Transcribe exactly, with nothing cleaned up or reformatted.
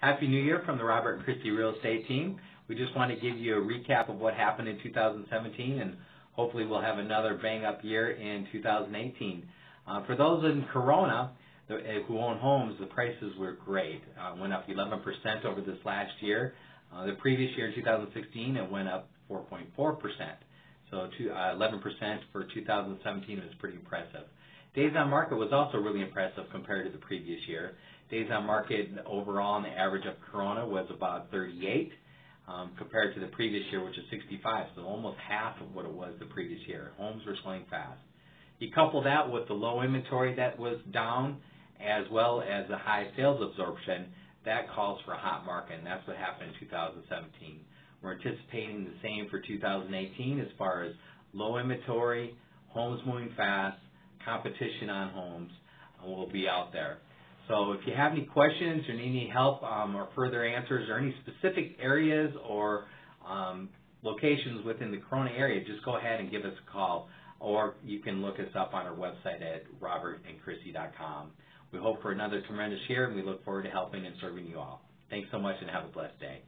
Happy New Year from the Robert and Christy Real Estate team. We just want to give you a recap of what happened in two thousand seventeen, and hopefully we'll have another bang-up year in two thousand eighteen. Uh, for those in Corona the, who own homes, the prices were great. Uh, went up eleven percent over this last year. Uh, the previous year, in two thousand sixteen, it went up four point four percent. So to, uh, eleven percent for two thousand seventeen was pretty impressive. Days on market was also really impressive compared to the previous year. Days on market overall on the average of Corona was about thirty-eight um, compared to the previous year, which is sixty-five, so almost half of what it was the previous year. Homes were selling fast. You couple that with the low inventory that was down as well as the high sales absorption, that calls for a hot market, and that's what happened in two thousand seventeen. We're anticipating the same for two thousand eighteen as far as low inventory, homes moving fast, competition on homes will be out there. So if you have any questions or need any help um, or further answers or any specific areas or um, locations within the Corona area, just go ahead and give us a call, or you can look us up on our website at robert and christy dot com. We hope for another tremendous year, and we look forward to helping and serving you all. Thanks so much, and have a blessed day.